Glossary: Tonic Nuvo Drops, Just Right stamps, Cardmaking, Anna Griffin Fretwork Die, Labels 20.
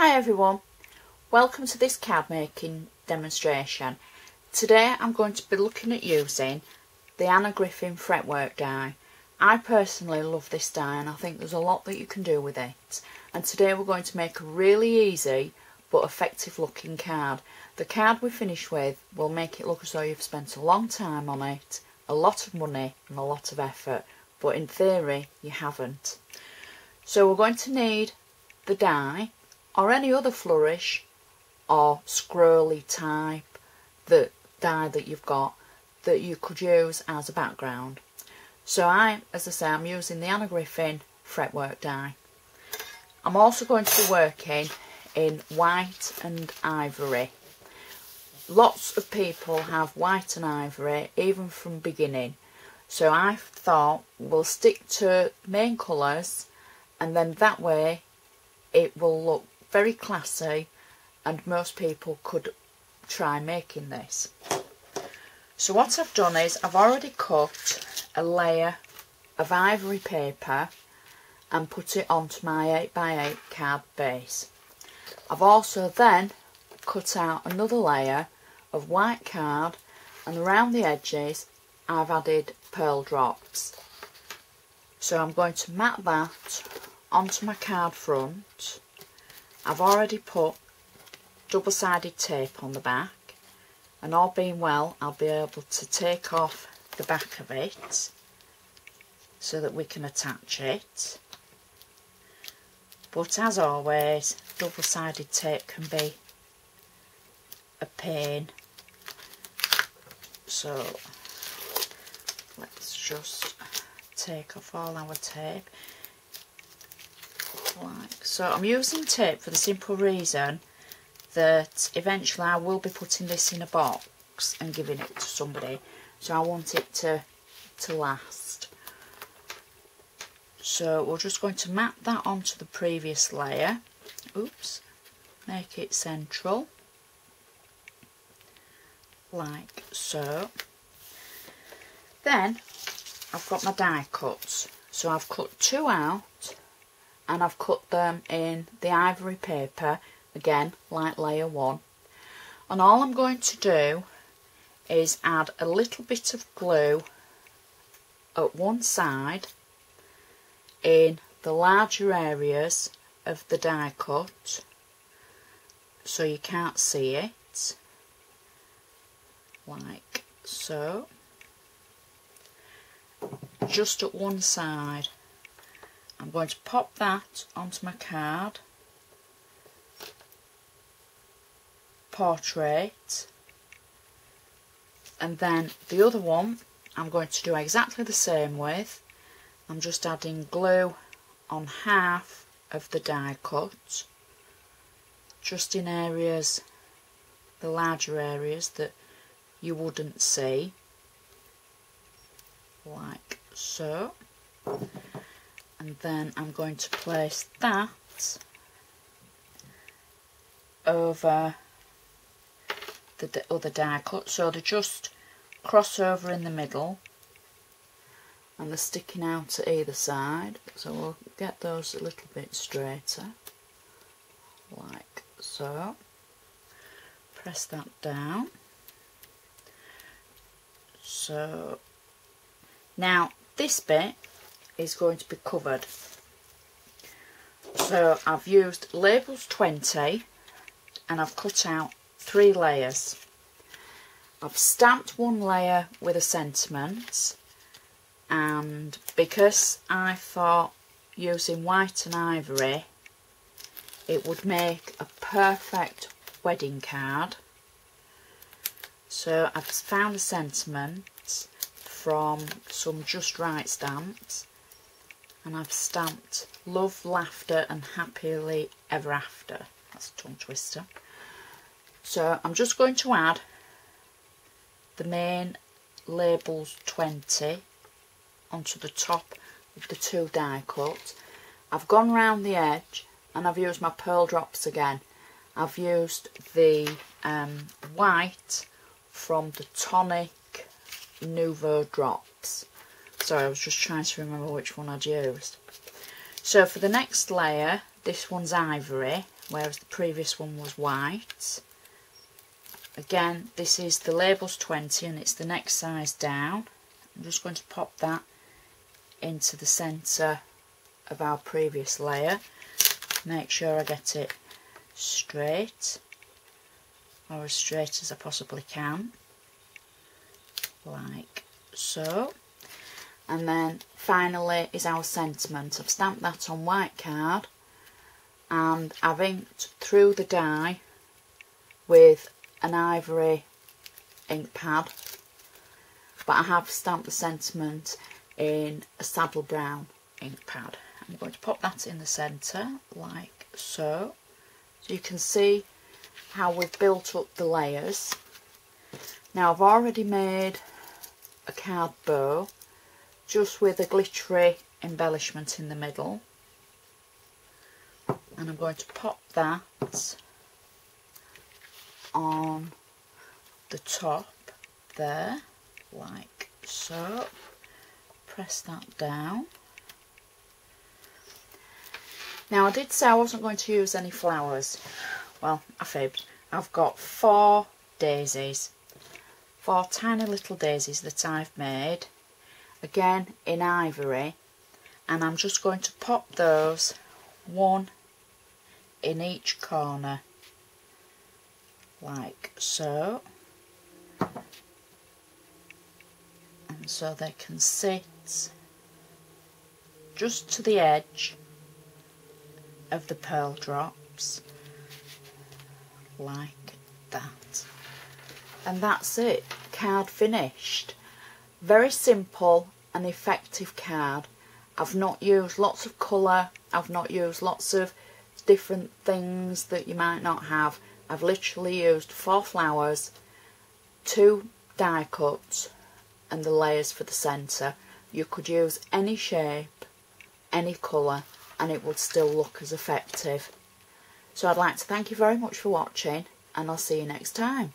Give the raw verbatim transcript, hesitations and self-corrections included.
Hi everyone, welcome to this card making demonstration. Today I'm going to be looking at using the Anna Griffin Fretwork Die. I personally love this die and I think there's a lot that you can do with it. And today we're going to make a really easy but effective looking card. The card we finish with will make it look as though you've spent a long time on it, a lot of money and a lot of effort, but in theory you haven't. So we're going to need the die, or any other flourish or scrolly type that die that you've got that you could use as a background. So I, as I say, I'm using the Anna Griffin Fretwork Die. I'm also going to be working in white and ivory. Lots of people have white and ivory, even from beginning. So I thought we'll stick to main colours, and then that way it will look very classy and most people could try making this. So what I've done is I've already cut a layer of ivory paper and put it onto my eight by eight card base. I've also then cut out another layer of white card, and around the edges I've added pearl drops. So I'm going to mat that onto my card front. I've already put double-sided tape on the back, and all being well I'll be able to take off the back of it so that we can attach it. But as always, double-sided tape can be a pain, so let's just take off all our tape like so. I'm using tape for the simple reason that eventually I will be putting this in a box and giving it to somebody, so I want it to to last. So we're just going to map that onto the previous layer. Oops, make it central like so. Then I've got my die cuts, so I've cut two out and I've cut them in the ivory paper again, like layer one, and all I'm going to do is add a little bit of glue at one side in the larger areas of the die cut so you can't see it, like so, just at one side. I'm going to pop that onto my card, portrait, and then the other one I'm going to do exactly the same with. I'm just adding glue on half of the die cut, just in areas, the larger areas that you wouldn't see, like so. And then I'm going to place that over the other die cut so they just cross over in the middle and they're sticking out to either side, so we'll get those a little bit straighter like so. Press that down. So now this bit is going to be covered, so I've used labels twenty and I've cut out three layers. I've stamped one layer with a sentiment, and because I thought using white and ivory it would make a perfect wedding card, so I've found a sentiment from some Just Right stamps. And I've stamped love, laughter and happily ever after. That's a tongue twister. So I'm just going to add the main labels twenty onto the top of the two die cuts. I've gone round the edge and I've used my pearl drops again. I've used the um, white from the Tonic Nuvo Drops. Sorry, I was just trying to remember which one I'd used. So for the next layer, This one's ivory, whereas the previous one was white. Again, this is the Labels twenty and it's the next size down. I'm just going to pop that into the centre of our previous layer. Make sure I get it straight, or as straight as I possibly can, like so. And then finally is our sentiment. I've stamped that on white card and I've inked through the die with an ivory ink pad, but I have stamped the sentiment in a saddle brown ink pad. I'm going to pop that in the centre like so. So you can see how we've built up the layers. Now I've already made a card bow just with a glittery embellishment in the middle, and I'm going to pop that on the top there like so. Press that down. Now I did say I wasn't going to use any flowers. Well, I fibbed. I've got four daisies, four tiny little daisies that I've made, again in ivory, and I'm just going to pop those one in each corner like so, and so they can sit just to the edge of the pearl drops like that. And that's it, card finished. Very simple and effective card. I've not used lots of colour, I've not used lots of different things that you might not have. I've literally used four flowers, two die cuts and the layers for the centre. You could use any shape, any colour, and it would still look as effective. So I'd like to thank you very much for watching, and I'll see you next time.